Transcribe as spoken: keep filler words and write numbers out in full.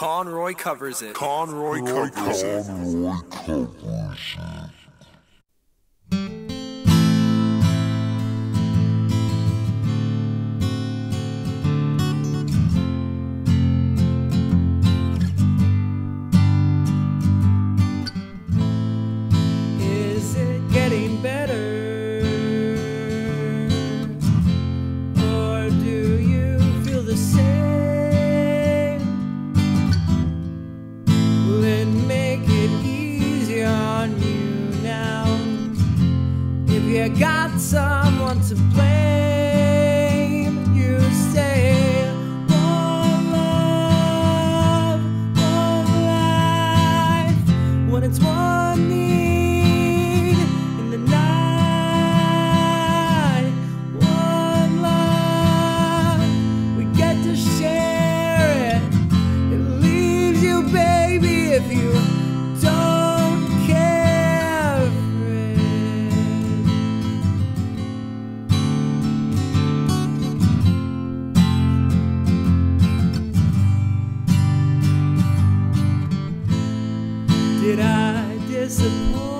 Conroy covers it. Conroy covers it. Conroy covers it. You got someone to blame. You say, oh, love, oh, life, when it's morning in the night. One love, we get to share it. It leaves you, baby, if you don't. Did I disappoint?